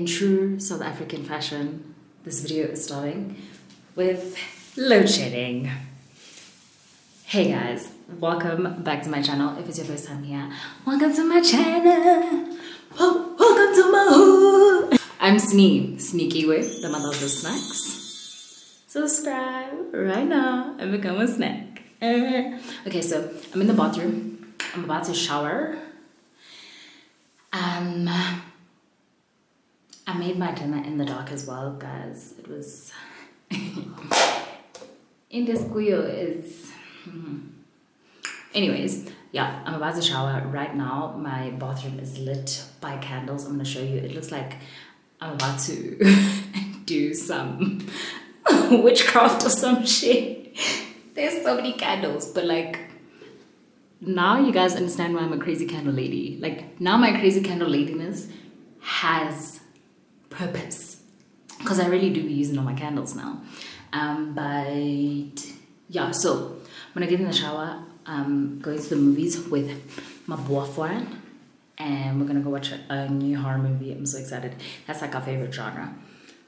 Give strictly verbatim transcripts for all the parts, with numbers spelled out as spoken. in true South African fashion, this video is starting with load shedding. Hey guys, welcome back to my channel. If it's your first time here, welcome to my channel. Oh, welcome to my home. I'm Snee, sneaky with the mother of the snacks. Subscribe right now and become a snack. Okay, so I'm in the bathroom. I'm about to shower. Um, I made my dinner in the dark as well, guys. It was in the squeal is. Anyways, yeah, I'm about to shower right now. My bathroom is lit by candles. I'm gonna show you. It looks like I'm about to do some witchcraft or some shit. There's so many candles, but like. Now you guys understand why I'm a crazy candle lady. Like now my crazy candle ladiness has purpose because I really do be using all my candles now. Um, but yeah, so when I get in the shower, I'm going to the movies with my boyfriend and we're gonna go watch a, a new horror movie. I'm so excited. That's like our favorite genre.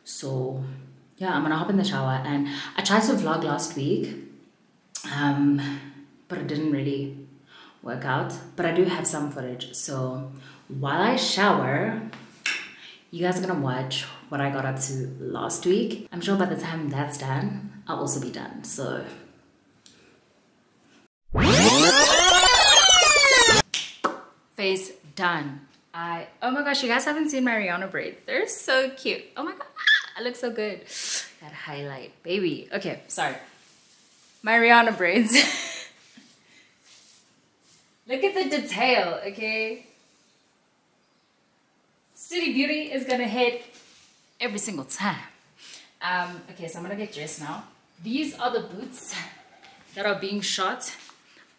So yeah, I'm gonna hop in the shower and I tried to vlog last week, um, but it didn't really work out, but I do have some footage. So while I shower, you guys are gonna watch what I got up to last week. I'm sure by the time that's done, I'll also be done. So face done. I oh my gosh, you guys haven't seen my Rihanna braids. They're so cute. Oh my god, I look so good. That highlight, baby. Okay, sorry. My Rihanna braids. Look at the detail, okay? City Beauty is gonna hit every single time. Um, okay, so I'm gonna get dressed now. These are the boots that are being shot.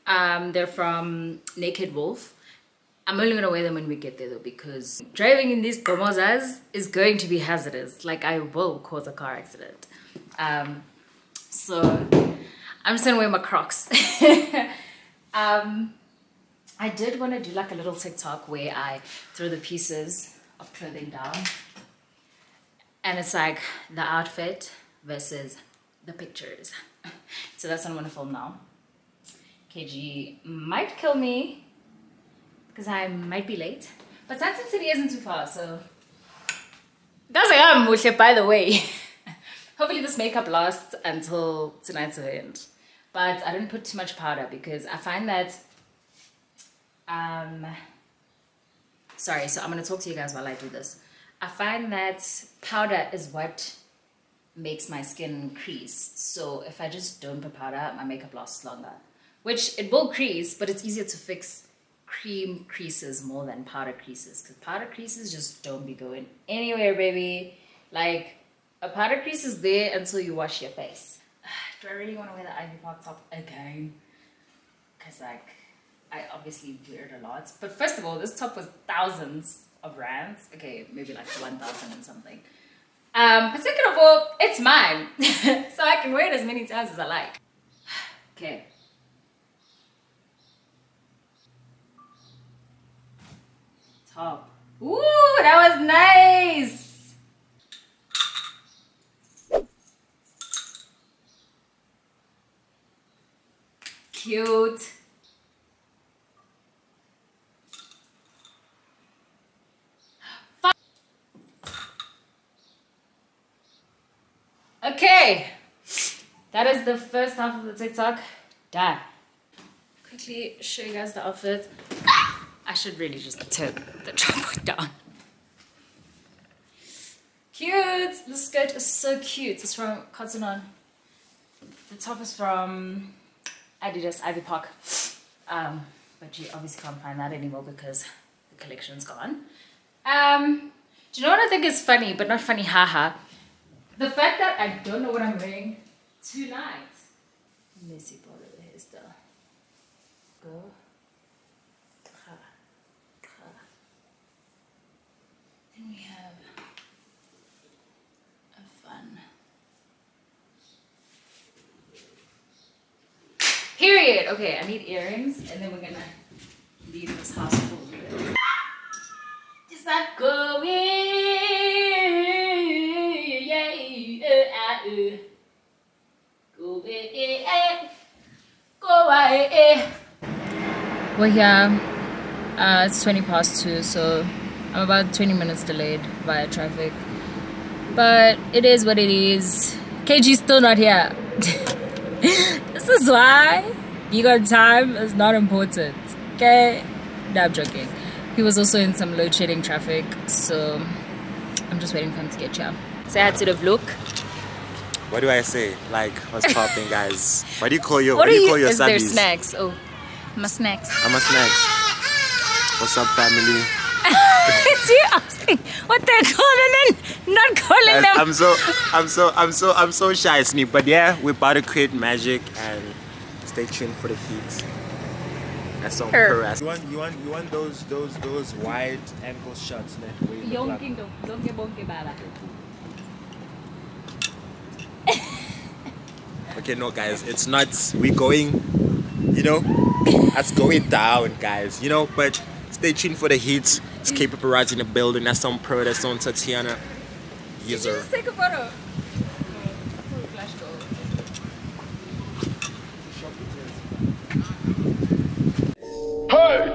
Um, they're from Naked Wolf. I'm only gonna wear them when we get there though, because driving in these gomozas is going to be hazardous. Like I will cause a car accident. Um, so I'm just gonna wear my Crocs. um, I did want to do like a little TikTok where I throw the pieces of clothing down and it's like the outfit versus the pictures. So that's what I'm going to film now. K G might kill me because I might be late, but Sunset City isn't too far, so that's like I'm Musha, by the way. Hopefully this makeup lasts until tonight's event, but I don't put too much powder because I find that Um, sorry, so I'm going to talk to you guys while I do this. I find that powder is what makes my skin crease. So if I just don't put powder, my makeup lasts longer. Which it will crease, but it's easier to fix cream creases more than powder creases. Because powder creases just don't be going anywhere, baby. Like, a powder crease is there until you wash your face. Do I really want to wear the Ivy Park top again? Because like... I obviously wear it a lot, but first of all, this top was thousands of rands. Okay, maybe like one thousand and something. Um, but second of all, it's mine, so I can wear it as many times as I like. Okay. Top. Ooh, that was nice. Cute. Okay, that is the first half of the TikTok done. Quickly show you guys the outfit. I should really just turn the tripod down. Cute! This skirt is so cute. It's from Cotton On. The top is from Adidas Ivy Park. Um, but you obviously can't find that anymore because the collection's gone. Um, do you know what I think is funny, but not funny haha? The fact that I don't know what I'm wearing tonight. Messy part of the hairstyle. Go. Ka. Ka. Then we have a fun. Period. Okay, I need earrings and then we're gonna leave this house full of it. It's not going. We're here, uh, it's twenty past two, so I'm about twenty minutes delayed via traffic, but it is what it is. K G's still not here. This is why you got time is not important, okay? No, I'm joking. He was also in some load shedding traffic, so I'm just waiting for him to get here. So I had to look. What do I say? Like, what's popping, guys? What do you call your? What, what do you, you call your is subbies? Their snacks? Oh, my snacks. I'm a snacks. What's up, family? It's you asking what they're calling and not calling yes, them. I'm so, I'm so, I'm so, I'm so shy, Snee. But yeah, we're about to create magic, and stay tuned for the heat. That's on purpose. You want, you want, you want those, those, those wide ankle shots, man. Young kingdom, don't get bonke bala. Okay, no guys, it's not, we're going, you know, that's going down, guys, you know, but stay tuned for the heat. It's K-Paparazzi in the building. That's on Pro, that's on Tatiana. Yes, sir. Did you just take a photo? Hey!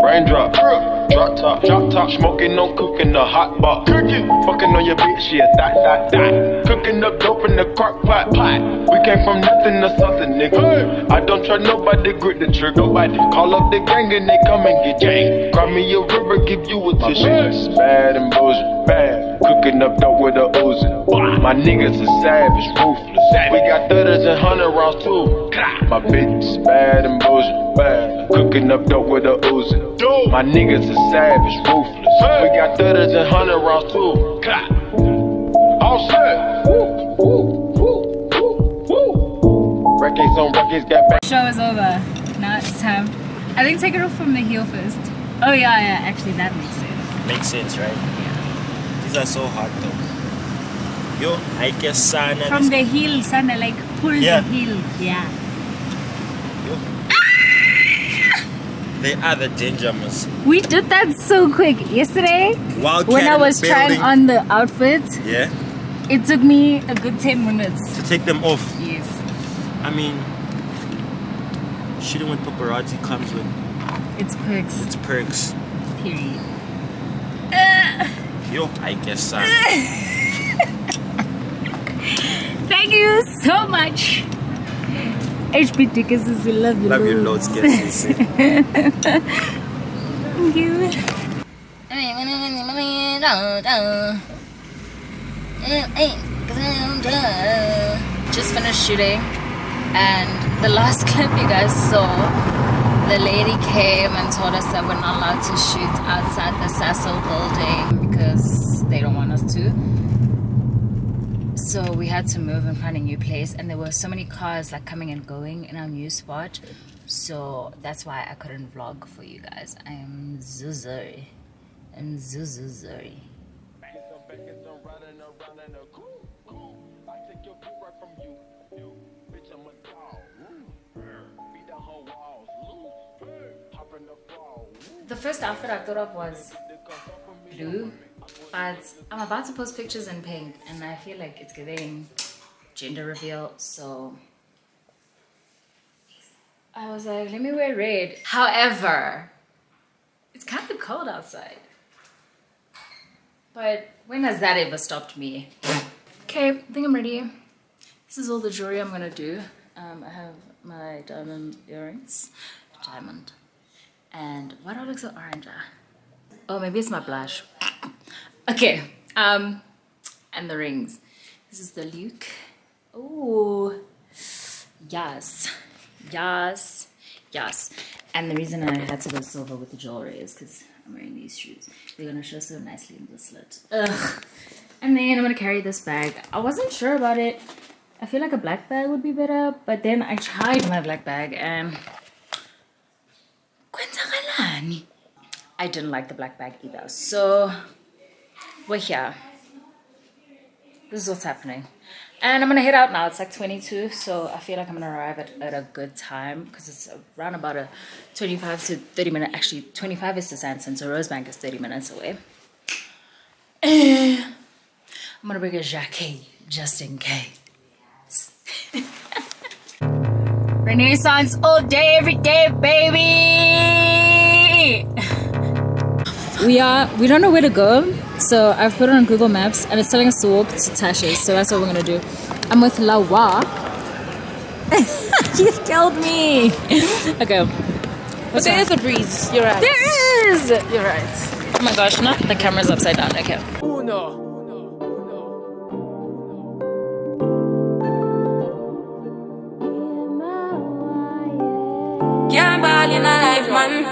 Raindrop, drop top, drop top, smoking, no cooking, the hot box, cooking, fucking on your bitch, yeah, that, that, that, cooking up dope in the crock pot, pot. We came from nothing to something, nigga. I don't try nobody, grip the trigger. Nobody call up the gang and they come and get gang. Grab me a river, give you a tissue. It's bad and bullshit, bad. Cooking up dope with a oozing. My niggas are savage, ruthless. We got thudders and hundred rounds too. My bitch is bad and bullshit, bad. Cooking up dope with a oozing. My niggas are savage, ruthless. We got thudders and hundred rounds too. All set. Woo, woo. Show is over. Now it's time. I think take it off from the heel first. Oh yeah, yeah. Actually, that makes sense. Makes sense, right? Yeah. These are so hard though. Yo, I guess sana. From the heel, sana, like pull yeah. the heel. Yeah. Yo. Ah! They are the danger moves. We did that so quick yesterday. Wild when I was building. trying on the outfit. Yeah. It took me a good ten minutes to take them off. Yes. I mean, shooting with paparazzi comes with its perks. Its perks. Period. Uh, Yo, I guess so. Thank you so much. H P tickets is love you. Love you loads, guys. Thank you. Just finished shooting. And the last clip you guys saw, the lady came and told us that we're not allowed to shoot outside the Sassel building because they don't want us to. So we had to move and find a new place, and there were so many cars like coming and going in our new spot. So that's why I couldn't vlog for you guys. I am Zuzuri. I'm Zuzuri. The first outfit I thought of was blue, but I'm about to post pictures in pink and I feel like it's giving gender reveal, so I was like, let me wear red. However, it's kind of cold outside, but when has that ever stopped me? Okay, I think I'm ready. This is all the jewelry I'm gonna do. Um, I have my diamond earrings, diamond. And why do I look so orange? Oh, maybe it's my blush. Okay, um, and the rings. This is the Luke. Oh, yes, yes, yes. And the reason I had to go silver with the jewelry is because I'm wearing these shoes. They're gonna show so nicely in this slit. Ugh. And then I'm gonna carry this bag. I wasn't sure about it. I feel like a black bag would be better, but then I tried my black bag and I didn't like the black bag either. So we're here. This is what's happening. And I'm gonna head out now. It's like twenty-two, so I feel like I'm gonna arrive at, at a good time because it's around about a twenty-five to thirty minute. Actually, twenty-five is to Sandton, so Rosebank is thirty minutes away. I'm gonna bring a jacket just in case. Renaissance all day, every day, baby. We are, we don't know where to go. So I've put it on Google Maps and it's telling us to walk to Tasha's. So that's what we're going to do. I'm with Lawa Wa. She's killed me. Okay. But there is a breeze. You're right. There is. You're right. Oh my gosh, not the camera's upside down. Okay. Oh no. Can't ball in a life, man.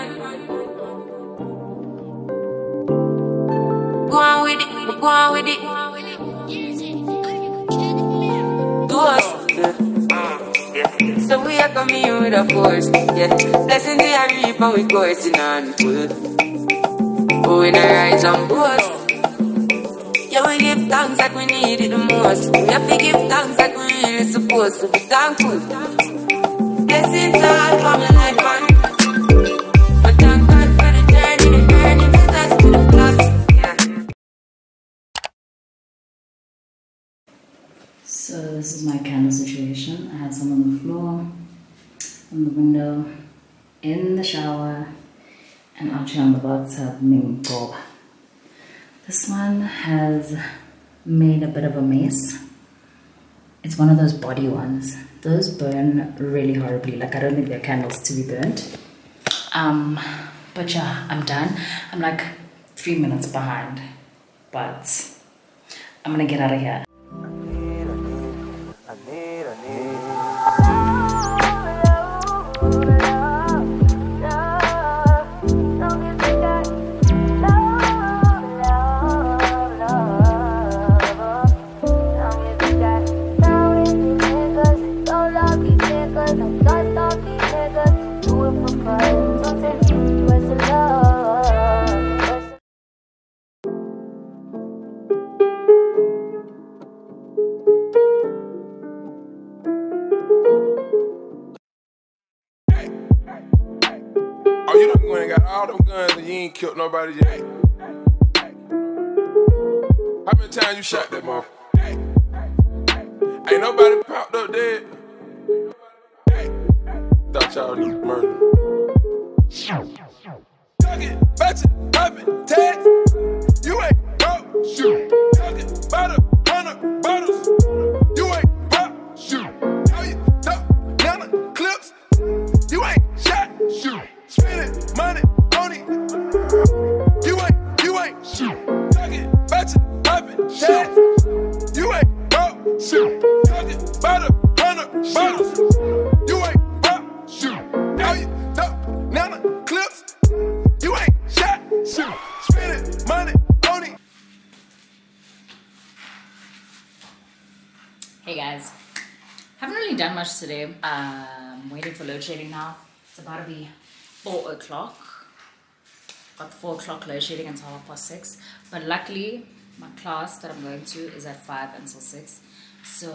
Go on with it, go on with it. Do us. So we are coming in with a force. Yeah. Blessing the reap and we coursing on full. Oh, in a rise and boast. Yeah, we give thanks like we need it the most. We have to give thanks like we really supposed to be thankful. Blessings all for my life, man. But thank God for the journey, the journey took us to the cross. So this is my candle situation. I had some on the floor, on the window, in the shower, and actually on the bathtub. This one has made a bit of a mess. It's one of those body ones. Those burn really horribly. Like, I don't think they're candles to be burnt. Um, but yeah, I'm done. I'm like three minutes behind, but I'm gonna get out of here. Killed nobody yet. Hey, hey, hey. How many times you shot that motherfucker? Hey, hey, hey. Ain't nobody popped up dead. Hey, hey. Thought y'all knew murder. Tuck it, fetch it, pop it, tag. You ain't pop, shoot. Tuck it, butter, hundred bottles. You ain't pop, shoot. How you duck, nana, clips. You ain't shot, shoot. Spin it, money, on it. You ain't, you ain't, shoot. Tuck it, batch it, pop it, shoot. You ain't, pop, shoot. Tuck it, butter, runner, bottles. You ain't, pop, shoot. Now you, duck, nana, clips. You ain't, shot, shoot. Spin it, money, on it. Hey guys, haven't really done much today. Uh, I'm waiting for load shedding now. It's about to be four o'clock. Got four o'clock load shedding until half past six, but luckily my class that I'm going to is at five until six, so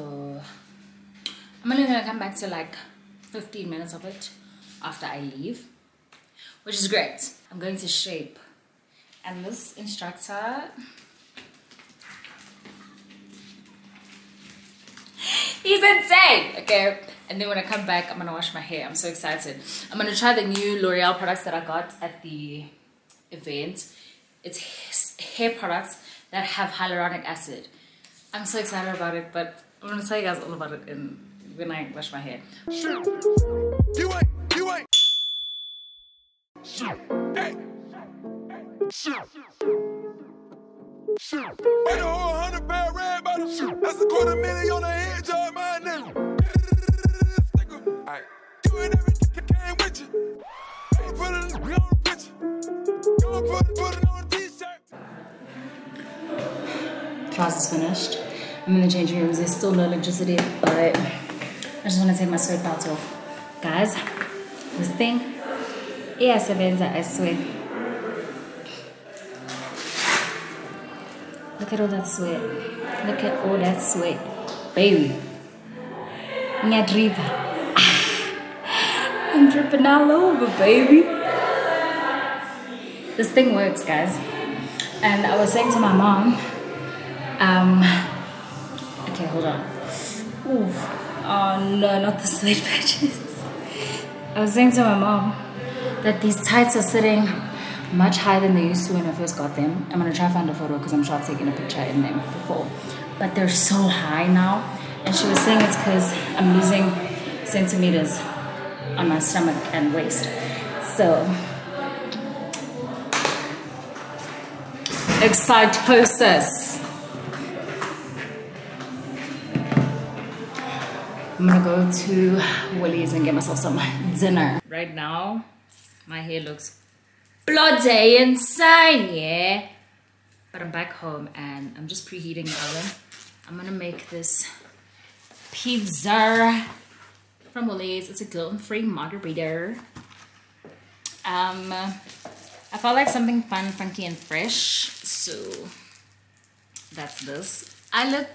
I'm only gonna come back to like fifteen minutes of it after I leave, which is great. I'm going to shape, and this instructor, he's insane. Okay. And then when I come back, I'm gonna wash my hair. I'm so excited. I'm gonna try the new L'Oreal products that I got at the event. It's hair products that have hyaluronic acid. I'm so excited about it, but I'm gonna tell you guys all about it in, when I wash my hair. Shoot. You ain't, you ain't. Shoot. Hey. Shoot. Shoot. Buy the whole hundred pound red bottle. Shoot. That's a quarter million on the head job, my nigga. Alright. You ain't everything came with you. I ain't put it in the picture. Class is finished. I'm in the changing rooms. There's still no electricity, but I just want to take my sweatpants off. Guys, this thing, yeah, Savenza, I swear. Look at all that sweat. Look at all that sweat. Baby. I'm dripping. I'm dripping all over, baby. This thing works, guys. And I was saying to my mom, um, okay, hold on. Ooh. Oh no, not the sweat patches. I was saying to my mom that these tights are sitting much higher than they used to when I first got them. I'm gonna try to find a photo because I'm sure I've taken a picture in them before. But they're so high now. And she was saying it's because I'm losing centimeters on my stomach and waist. So, excitosis. I'm gonna go to Woolies and get myself some dinner. Right now, my hair looks bloody insane, yeah? But I'm back home and I'm just preheating the oven. I'm gonna make this pizza from Woolies. It's a gluten-free margarita. Um, I felt like something fun, funky, and fresh. So that's this. I look,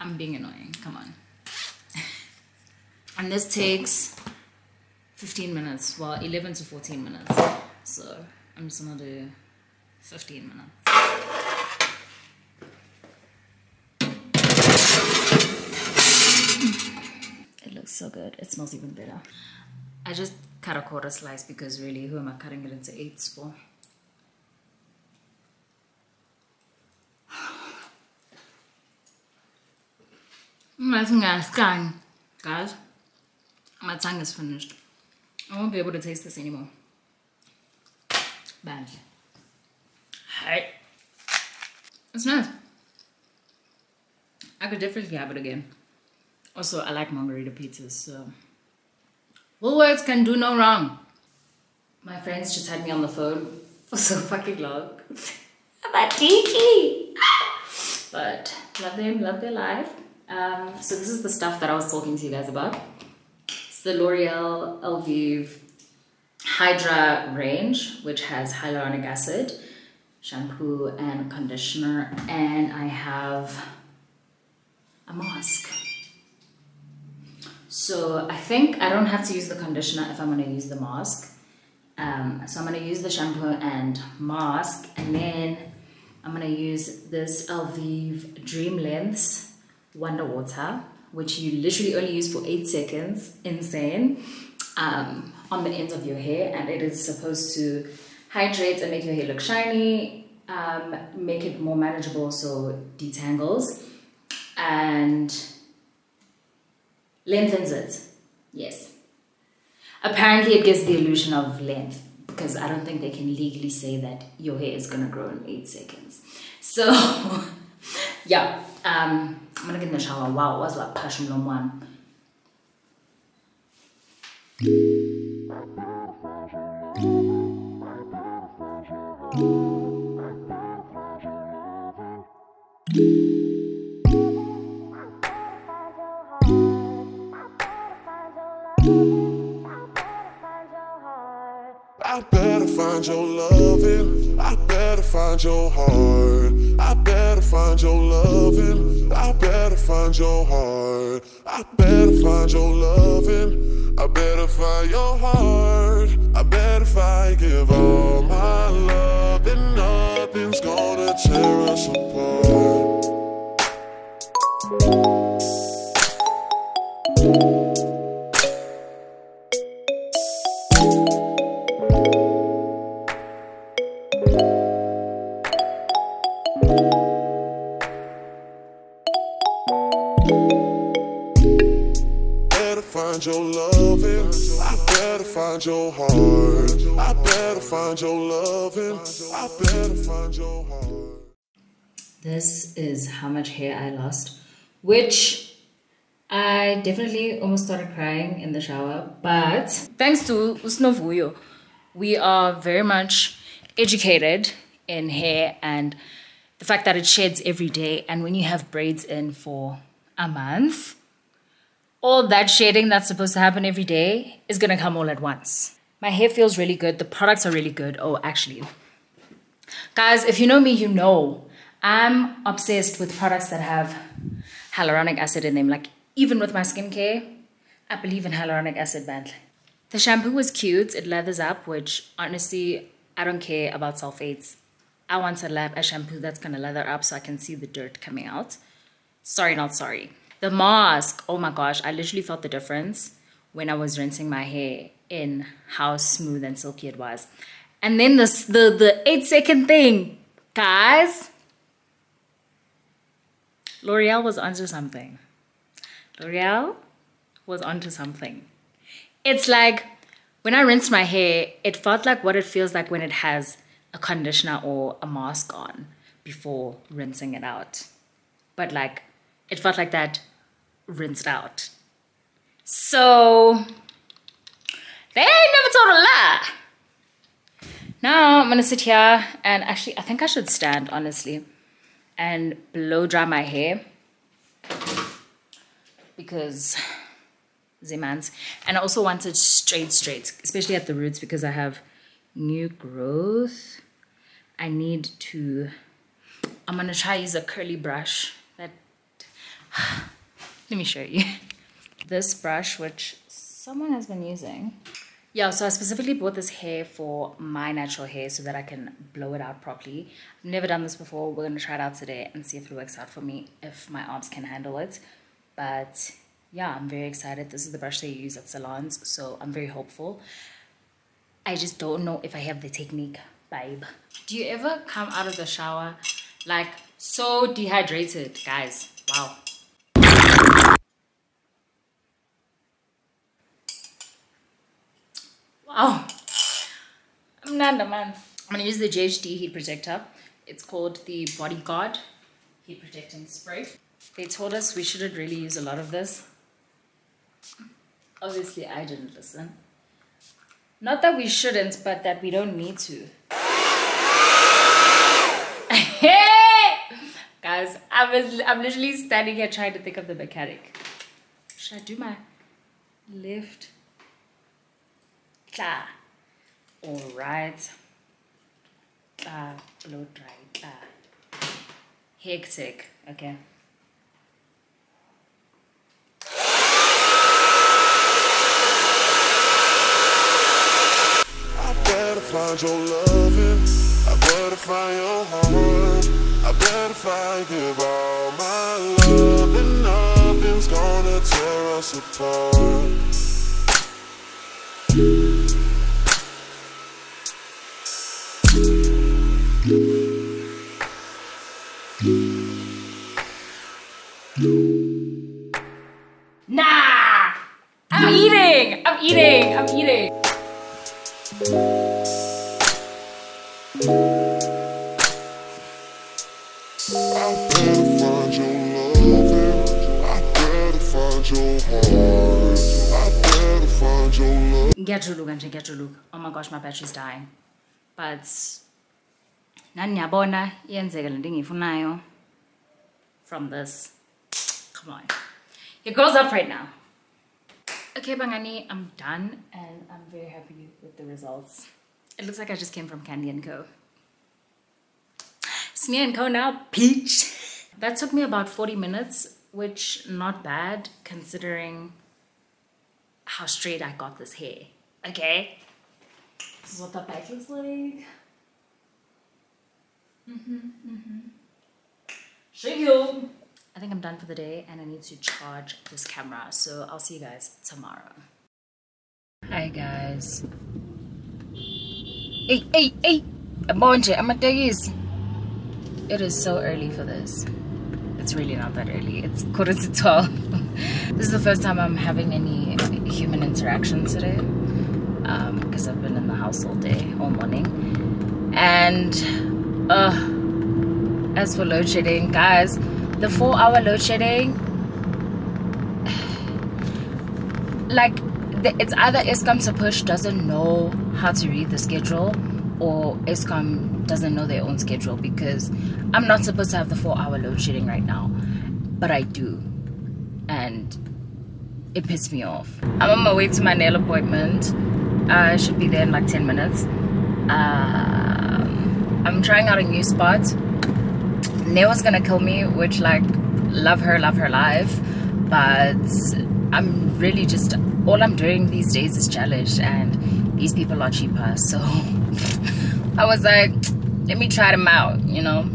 I'm being annoying, come on. And this takes fifteen minutes, well, eleven to fourteen minutes. So I'm just gonna do fifteen minutes. It looks so good. It smells even better. I just cut a quarter slice because really, who am I cutting it into eighths for? My tongue is gone. Guys, my tongue is finished. I won't be able to taste this anymore. Bad. Hey. It's nice. I could definitely have it again. Also, I like margarita pizzas, so Woolworths can do no wrong. My friends just had me on the phone for so fucking long. About Tiki. But love them, love their life. Um, so this is the stuff that I was talking to you guys about. It's the L'Oreal Elvive Hydra range, which has hyaluronic acid, shampoo and conditioner, and I have a mask. So I think I don't have to use the conditioner if I'm going to use the mask. Um, so I'm going to use the shampoo and mask, and then I'm going to use this Elvive Dream Lengths Wonder Water, which you literally only use for eight seconds. Insane. Um, on the ends of your hair, and it is supposed to hydrate and make your hair look shiny, um, make it more manageable, so detangles and lengthens it. Yes, apparently it gives the illusion of length because I don't think they can legally say that your hair is gonna grow in eight seconds. So yeah, um, I'm gonna get in the shower. Wow, it was like passion number one. I better find your loving, I better find your heart, I better find your loving, I better find your heart, I better find your loving, I better find your heart, I better if I give all my love, and nothing's gonna tear us apart. Your loving, I better find your heart. I better find your loving. I better find your heart. This is how much hair I lost, which I definitely almost started crying in the shower. But thanks to Usnovuyo, we are very much educated in hair and the fact that it sheds every day. And when you have braids in for a month, all that shading that's supposed to happen every day is gonna come all at once. My hair feels really good. The products are really good. Oh, actually, guys, if you know me, you know I'm obsessed with products that have hyaluronic acid in them. Like, even with my skincare, I believe in hyaluronic acid badly. The shampoo was cute. It lathers up, which honestly, I don't care about sulfates. I want to lab a shampoo that's gonna lather up so I can see the dirt coming out. Sorry, not sorry. The mask, oh my gosh, I literally felt the difference when I was rinsing my hair in how smooth and silky it was. And then this, the, the eight second thing, guys, L'Oreal was onto something. L'Oreal was onto something. It's like when I rinsed my hair, it felt like what it feels like when it has a conditioner or a mask on before rinsing it out. But like, it felt like that rinsed out. So they ain't never told a lie. Now I'm gonna sit here and actually, I think I should stand, honestly, and blow dry my hair because Zemans. And I also wanted straight, straight, especially at the roots because I have new growth. I need to, I'm gonna try use a curly brush that, let me show you. This brush, which someone has been using. Yeah, so I specifically bought this hair for my natural hair so that I can blow it out properly. I've never done this before. We're gonna try it out today and see if it works out for me, if my arms can handle it. But yeah, I'm very excited. This is the brush they use at salons, so I'm very hopeful. I just don't know if I have the technique, babe. Do you ever come out of the shower like so dehydrated, guys? Wow. Wow. I'm not the man. I'm gonna use the G H D heat protector. It's called the Bodyguard Heat Protecting Spray. They told us we shouldn't really use a lot of this. Obviously, I didn't listen. Not that we shouldn't, but that we don't need to. Guys, I was, I'm literally standing here trying to think of the mechanic. Should I do my left? Kla. All right. Kla, blow dry. Kla. Hectic. Okay. Find your loving, I better find your heart, I better find, give all my love, and nothing's gonna tear us apart. Nah, I'm eating, I'm eating, I'm eating. Get your look, Angie, get your look. Oh my gosh, my battery's dying. But from this. Come on. It goes up right now. Okay, Bangani, I'm done and I'm very happy with the results. It looks like I just came from Candy and Co. Snee and Co now, peach. That took me about forty minutes, which not bad considering how straight I got this hair. Okay. This is what the back looks like. Mm-hmm, mm-hmm. Shake you. I think I'm done for the day and I need to charge this camera. So I'll see you guys tomorrow. Hi guys. Hey, hey, hey! It is so early for this. It's really not that early. It's quarter to twelve. This is the first time I'm having any human interaction today because um, I've been in the house all day, all morning. And uh, as for load shedding, guys, the four-hour load shedding, like, it's either Eskom's push doesn't know how to read the schedule or Eskom doesn't know their own schedule, because I'm not supposed to have the four hour load shedding right now, but I do, and it pissed me off. I'm on my way to my nail appointment. I should be there in like ten minutes. um, I'm trying out a new spot. Nail's gonna kill me, which, like, love her, love her life, but I'm really just, all I'm doing these days is challenge, and these people are cheaper, so I was like, let me try them out, you know.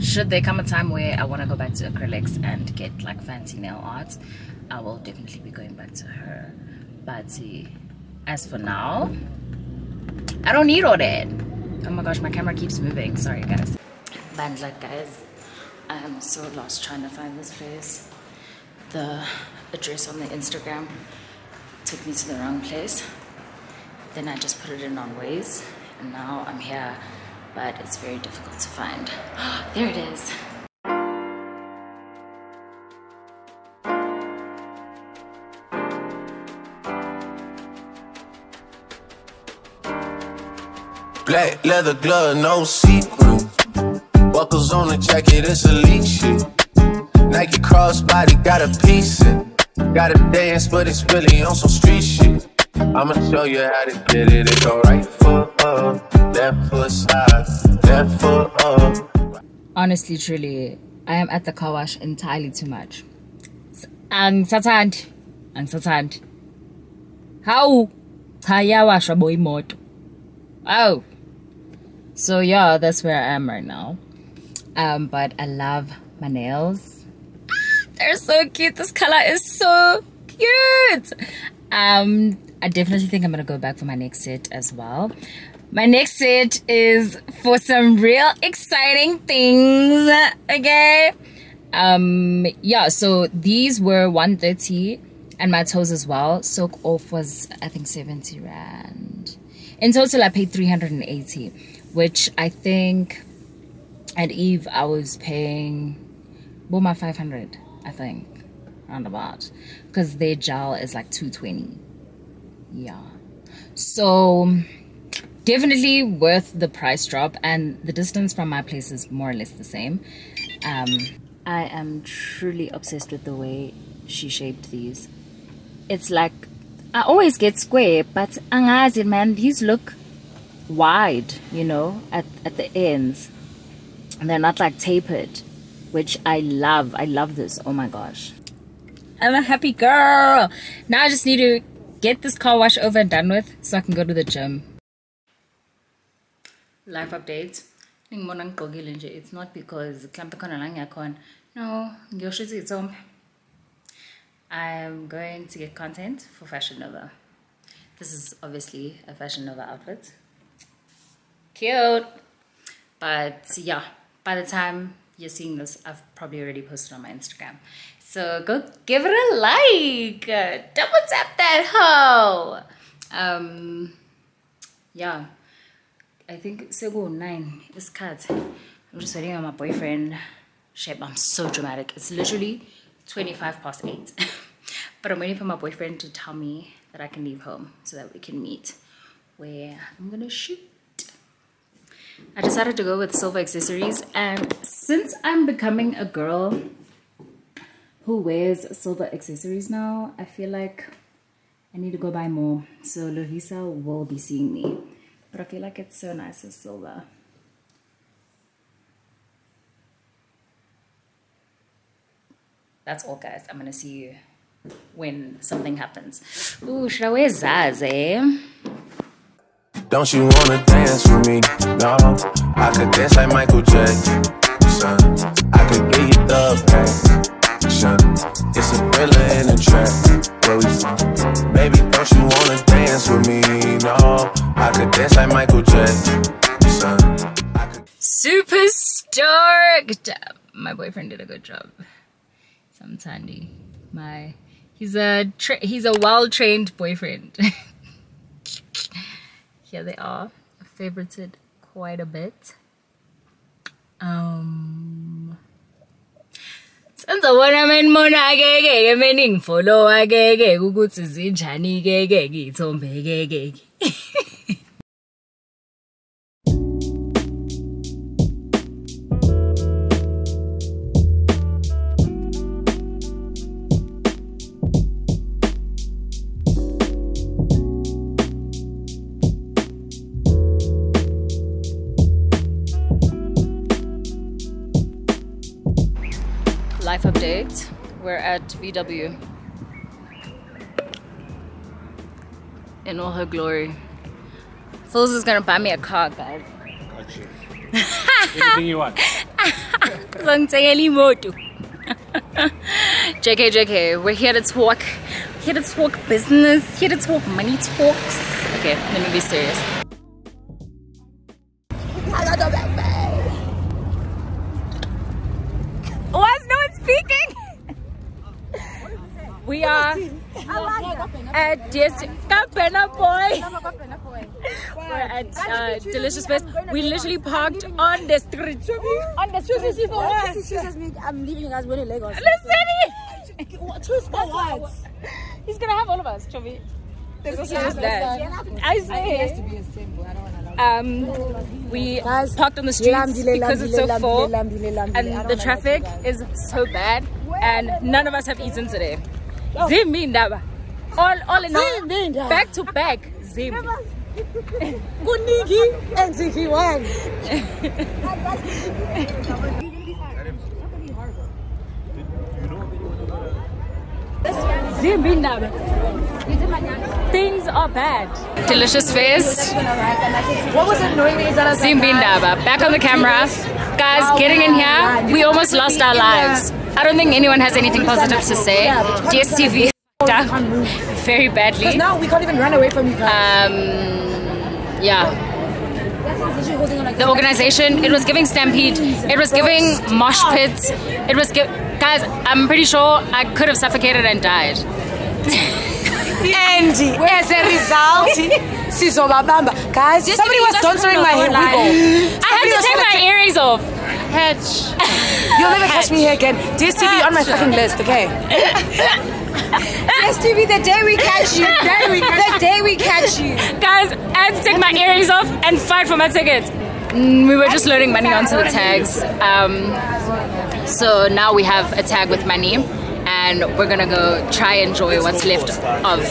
Should there come a time where I want to go back to acrylics and get like fancy nail art, I will definitely be going back to her. But as for now, I don't need all that. Oh my gosh, my camera keeps moving. Sorry, guys. Bandla, guys. I am so lost trying to find this place. The address on the Instagram took me to the wrong place. Then I just put it in on Waze. And now I'm here. But it's very difficult to find. There it is. Black leather glove, no see-through. Buckles on the jacket, it's elite shit. Nike crossbody, got a piece in. Gotta dance, but it's really on some street shit. I'ma show you how to get it. It go right foot up, left foot side, left foot up. Honestly, truly, I am at the car wash entirely too much. Ang satand, ang satand. How? Kaya washa boy moto. Oh. So yeah, that's where I am right now. Um, but I love my nails. They're so cute. This color is so cute. Um, I definitely think I'm gonna go back for my next set as well. My next set is for some real exciting things. Okay. Um, yeah. So these were one thirty, and my toes as well. Soak off was I think seventy rand. In total, I paid three hundred and eighty, which I think. At Eve, I was paying, well, my five hundred, I think, round about, because their gel is like two twenty. Yeah, so definitely worth the price drop, and the distance from my place is more or less the same. Um, I am truly obsessed with the way she shaped these. It's like I always get square, but angazi man, these look wide, you know, at at the ends. And they're not like tapered, which I love. I love this. Oh my gosh. I'm a happy girl. Now I just need to get this car wash over and done with so I can go to the gym. Life updates. It's not because no, I'm going to get content for Fashion Nova. This is obviously a Fashion Nova outfit. Cute. But yeah, by the time you're seeing this, I've probably already posted on my Instagram. So go give it a like. Double tap that hoe. Um, yeah, I think Sego nine is cut. I'm just waiting on my boyfriend. Shit, I'm so dramatic. It's literally twenty-five past eight. But I'm waiting for my boyfriend to tell me that I can leave home so that we can meet where I'm going to shoot. I decided to go with silver accessories, and since I'm becoming a girl who wears silver accessories now, I feel like I need to go buy more. So Lovisa will be seeing me, but I feel like it's so nice as silver. That's all, guys. I'm gonna see you when something happens. Ooh, should I wear Zaz, eh? Don't you wanna dance with me? No, I could dance like Michael Jackson. I could give you the passion. It's a thriller in a trap. Where we from? Baby, don't you wanna dance with me? No, I could dance like Michael Jackson. I could. Super stoked. My boyfriend did a good job. Some Tandy. My, he's a tra he's a well-trained boyfriend. Here they are. I favorited quite a bit. Um Since I wanna men mona gege meaning follow agege ukuthi zinjani gege ngithombe gege. Life update, we're at V W in all her glory. Fools is gonna buy me a car, guys. Got you. Anything you want. J K J K, we're here to talk Here to talk business, here to talk money talks. Okay, let me be serious. Why's no one speaking? We are at D S T V. We're at uh, Delicious Place. We literally parked on the street. On the street. She says, I'm leaving you guys when you're Lagos. Listen! Two spots. He's gonna have all of us, Chobi. There's also just that. I say. Um, we parked on the streets because it's so full, and the traffic is so bad, and none of us have eaten today. Zim indaba. All, all in all, back to back. Zim. Kunigi and Ziki one. Things are bad. Delicious face. What was it knowing is that Zimbindaba. Back on the camera. Guys, getting in here, we almost lost our lives. I don't think anyone has anything positive to say. D S T V very badly. Because now we can't even run away from you guys. Um, yeah. The organization, it was giving stampede. It was giving mosh pits. It was giving... Guys, I'm pretty sure I could have suffocated and died. And as a result, guys, somebody was sponsoring my hair. I had to take my earrings off. Hatch. You'll never catch me here again. D S T V on my fucking list, okay? D S T V, the day we catch you. The day we catch you. Guys, I had to take my earrings off and fight for my tickets. We were just loading money onto the tags. Um... So now we have a tag with money, and we're gonna go try and enjoy what's left of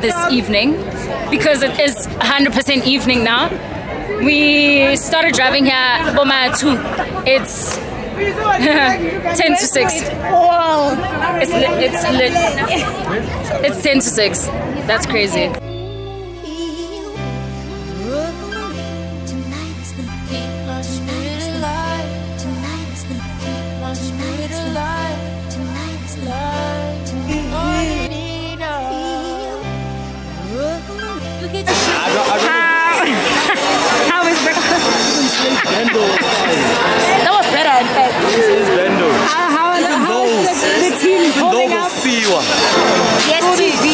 this evening, because it is one hundred percent evening now. We started driving here at two. It's ten to six. It's lit, it's lit. It's ten to six. That's crazy. That was better, in fact. This is Bendo. How, how are the, how is the, the team holding up? Yes, T V.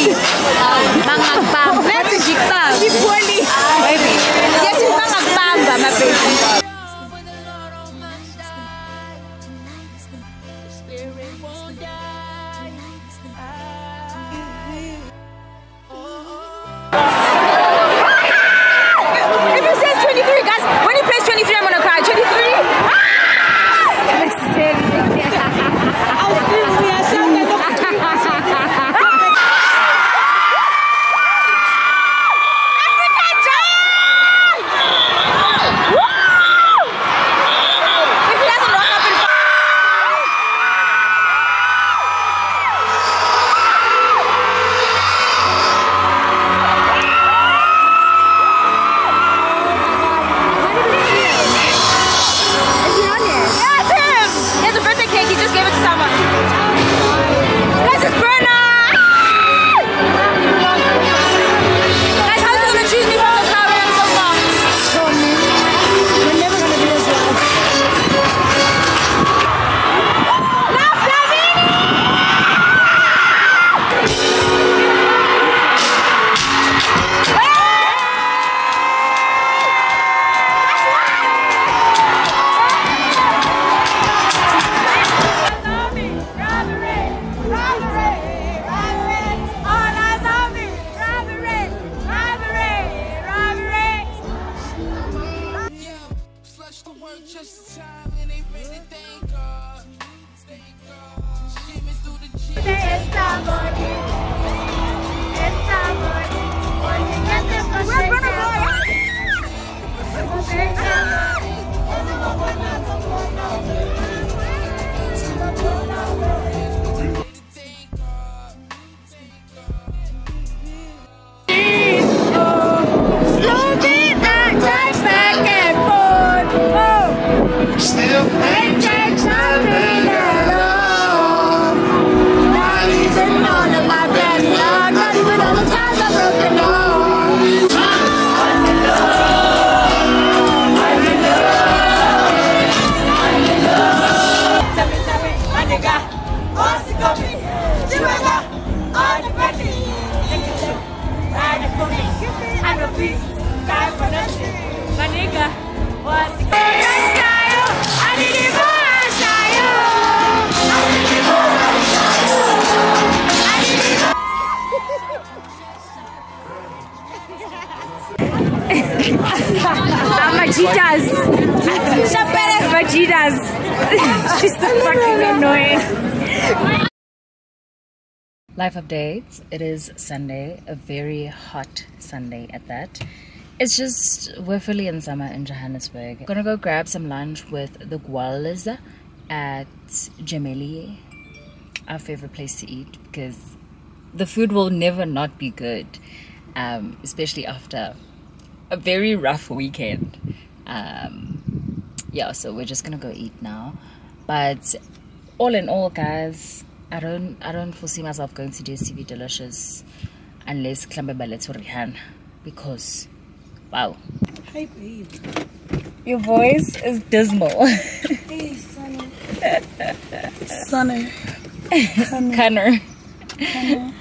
Um, She does. But she does. She's so fucking annoying. Life updates. It is Sunday, a very hot Sunday at that. It's just, we're fully in summer in Johannesburg. I'm gonna go grab some lunch with the Gwals at Jamelie, our favorite place to eat, because the food will never not be good, um, especially after a very rough weekend. Um, yeah, so we're just gonna go eat now. But all in all, guys, I don't I don't foresee myself going to D S T V Delicious unless Klambe Baleto Rihanna, because wow. Hi babe. Your voice is dismal. Hey Sunny. Sunny. Connor. Connor.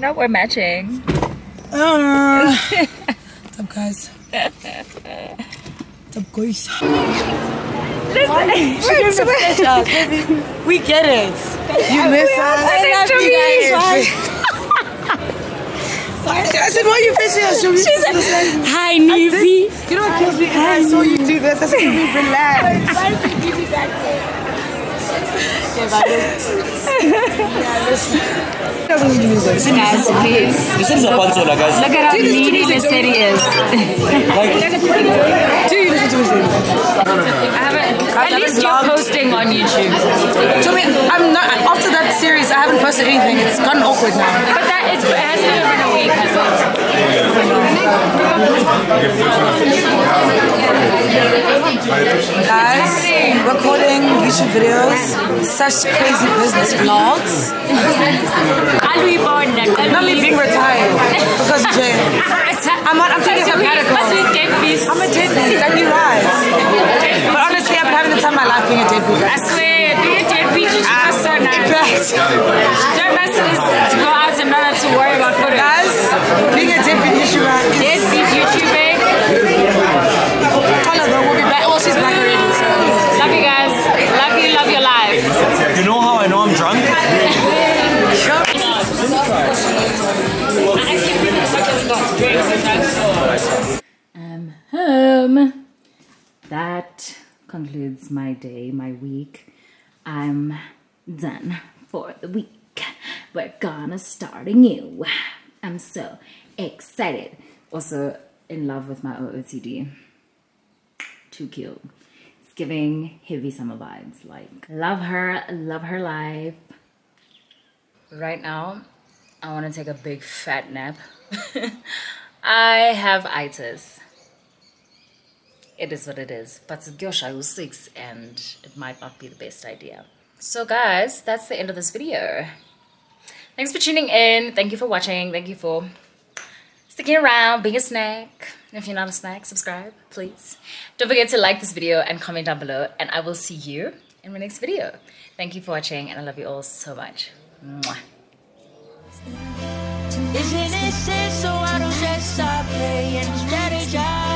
Now we're matching. Uh, what's up guys? What's up guys? Listen, we're we get it. You miss us. I love you guys. I said, why are you facing us? She said, hi, Nivi. You know, because me. I saw you do this. I said, relax. Why did you give me back there? Doesn't do this. Guys, please. This is a consola, guys. Look at how needy this city is. Do you listen to this? At least you're posting on YouTube. So wait, I'm not, after that series, I haven't posted anything. It's gotten awkward now. But that is, it has been over a week. Guys, recording YouTube videos, such crazy business vlogs. I'll be born next. Not me being retired because of Jay. I'm not. I'm taking a sabbatical. I'm a dead beast. I knew why. But honestly, I've been having the time of my life being a dead beast. I swear, being a dead beast is just so nice. Don't mess with this to go out and not have to worry about photos. Guys, being a dead beast YouTuber. Dead beast YouTuber. Hello, girl. We'll be back. Oh, she's back already. Love you guys. Love you. Love your life. You know how I know I'm drunk? I'm home. That concludes my day, my week. I'm done for the week. We're gonna start anew. I'm so excited. Also in love with my O O T D. Too cute. It's giving heavy summer vibes. Like, love her, love her life. Right now, I want to take a big fat nap. I have itis. It is what it is. But I was six and it might not be the best idea. So guys, that's the end of this video. Thanks for tuning in. Thank you for watching. Thank you for sticking around, being a snack. If you're not a snack, subscribe, please. Don't forget to like this video and comment down below. And I will see you in my next video. Thank you for watching and I love you all so much. Mwah. Isn't it sad, so I don't just stop playing strategy.